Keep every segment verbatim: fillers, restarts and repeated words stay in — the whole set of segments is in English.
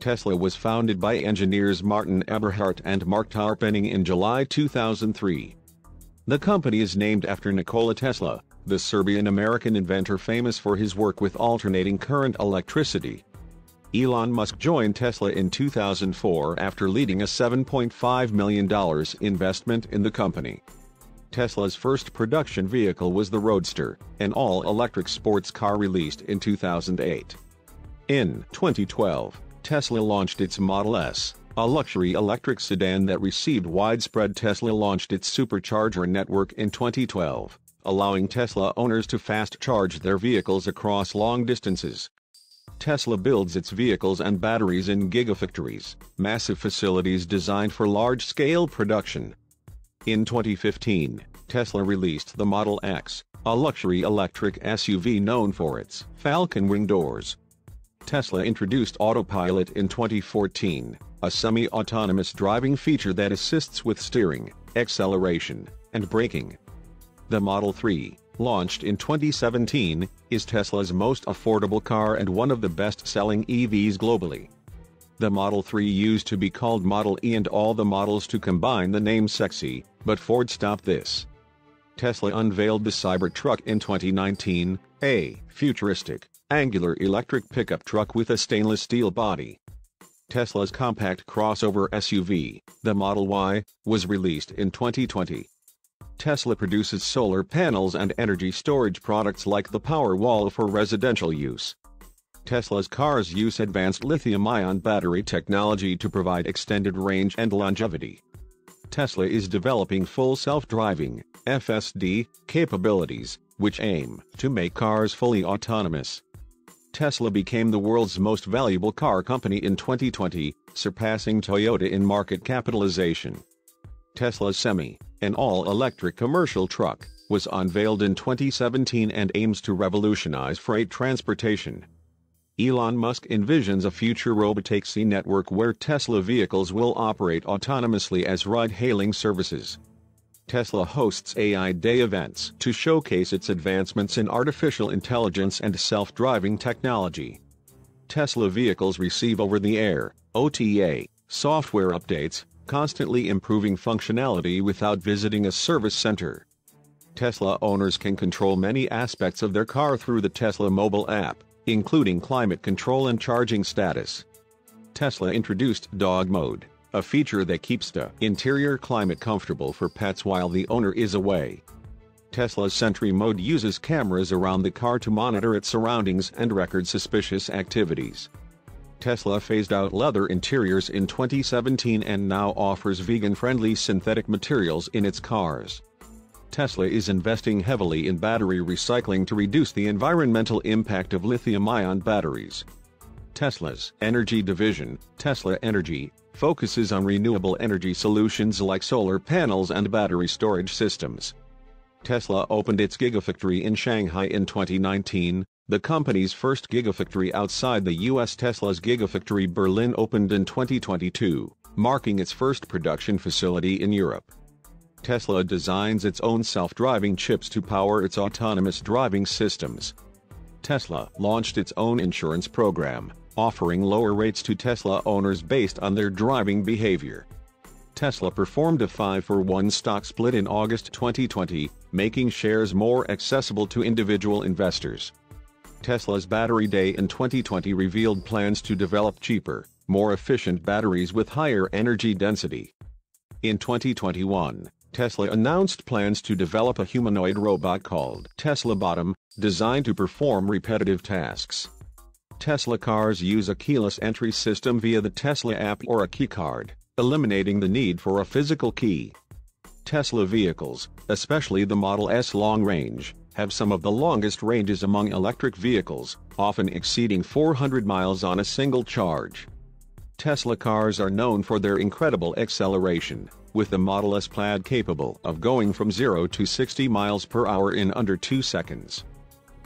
Tesla was founded by engineers Martin Eberhard and Mark Tarpenning in July two thousand three. The company is named after Nikola Tesla, the Serbian-American inventor famous for his work with alternating current electricity. Elon Musk joined Tesla in two thousand four after leading a seven point five million dollars investment in the company. Tesla's first production vehicle was the Roadster, an all-electric sports car released in two thousand eight. In twenty twelve, Tesla launched its Model S, a luxury electric sedan that received widespread Tesla launched its supercharger network in twenty twelve, allowing Tesla owners to fast charge their vehicles across long distances. Tesla builds its vehicles and batteries in Gigafactories, massive facilities designed for large-scale production. In twenty fifteen, Tesla released the Model X, a luxury electric S U V known for its Falcon Wing doors. Tesla introduced Autopilot in twenty fourteen, a semi-autonomous driving feature that assists with steering, acceleration, and braking. The Model three, launched in twenty seventeen, is Tesla's most affordable car and one of the best-selling E Vs globally. The Model three used to be called Model E and all the models to combine the name sexy, but Ford stopped this. Tesla unveiled the Cybertruck in twenty nineteen, a futuristic, angular electric pickup truck with a stainless steel body. Tesla's compact crossover S U V, the Model Y, was released in twenty twenty. Tesla produces solar panels and energy storage products like the Powerwall for residential use. Tesla's cars use advanced lithium-ion battery technology to provide extended range and longevity. Tesla is developing full self-driving (F S D) capabilities, which aim to make cars fully autonomous. Tesla became the world's most valuable car company in twenty twenty, surpassing Toyota in market capitalization. Tesla's Semi, an all-electric commercial truck, was unveiled in twenty seventeen and aims to revolutionize freight transportation. Elon Musk envisions a future Robotaxi network where Tesla vehicles will operate autonomously as ride-hailing services. Tesla hosts A I Day events to showcase its advancements in artificial intelligence and self-driving technology. Tesla vehicles receive over-the-air (O T A) software updates, constantly improving functionality without visiting a service center. Tesla owners can control many aspects of their car through the Tesla mobile app, including climate control and charging status. Tesla introduced Dog Mode, a feature that keeps the interior climate comfortable for pets while the owner is away. Tesla's Sentry Mode uses cameras around the car to monitor its surroundings and record suspicious activities. Tesla phased out leather interiors in twenty seventeen and now offers vegan-friendly synthetic materials in its cars. Tesla is investing heavily in battery recycling to reduce the environmental impact of lithium-ion batteries. Tesla's energy division, Tesla Energy, focuses on renewable energy solutions like solar panels and battery storage systems. Tesla opened its Gigafactory in Shanghai in twenty nineteen, the company's first Gigafactory outside the U S Tesla's Gigafactory Berlin opened in twenty twenty-two, marking its first production facility in Europe. Tesla designs its own self-driving chips to power its autonomous driving systems. Tesla launched its own insurance program, offering lower rates to Tesla owners based on their driving behavior. Tesla performed a five for one stock split in August twenty twenty, making shares more accessible to individual investors. Tesla's Battery Day in twenty twenty revealed plans to develop cheaper, more efficient batteries with higher energy density. In twenty twenty-one, Tesla announced plans to develop a humanoid robot called Tesla Bot, designed to perform repetitive tasks. Tesla cars use a keyless entry system via the Tesla app or a keycard, eliminating the need for a physical key. Tesla vehicles, especially the Model S long range, have some of the longest ranges among electric vehicles, often exceeding four hundred miles on a single charge. Tesla cars are known for their incredible acceleration, with the Model S Plaid capable of going from zero to sixty miles per hour in under two seconds.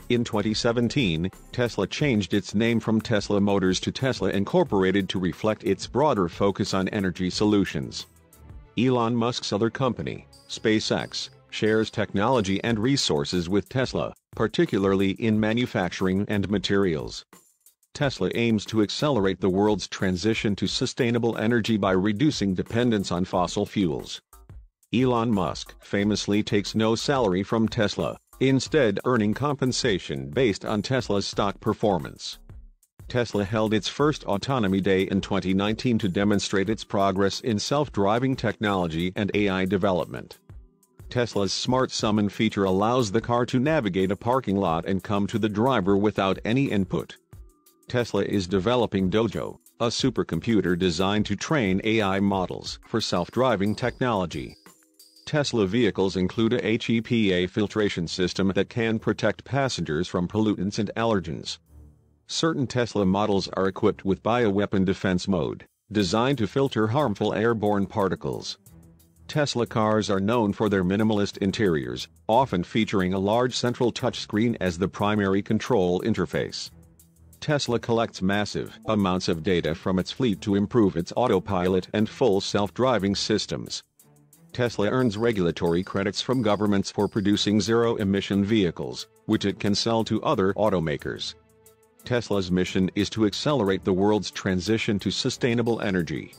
In twenty seventeen, Tesla changed its name from Tesla Motors to Tesla Incorporated to reflect its broader focus on energy solutions. Elon Musk's other company, SpaceX, shares technology and resources with Tesla, particularly in manufacturing and materials. Tesla aims to accelerate the world's transition to sustainable energy by reducing dependence on fossil fuels. Elon Musk famously takes no salary from Tesla, instead earning compensation based on Tesla's stock performance. Tesla held its first Autonomy Day in twenty nineteen to demonstrate its progress in self-driving technology and A I development. Tesla's Smart Summon feature allows the car to navigate a parking lot and come to the driver without any input. Tesla is developing Dojo, a supercomputer designed to train A I models for self-driving technology. Tesla vehicles include a HEPA filtration system that can protect passengers from pollutants and allergens. Certain Tesla models are equipped with bioweapon defense mode, designed to filter harmful airborne particles. Tesla cars are known for their minimalist interiors, often featuring a large central touchscreen as the primary control interface. Tesla collects massive amounts of data from its fleet to improve its autopilot and full self-driving systems. Tesla earns regulatory credits from governments for producing zero-emission vehicles, which it can sell to other automakers. Tesla's mission is to accelerate the world's transition to sustainable energy.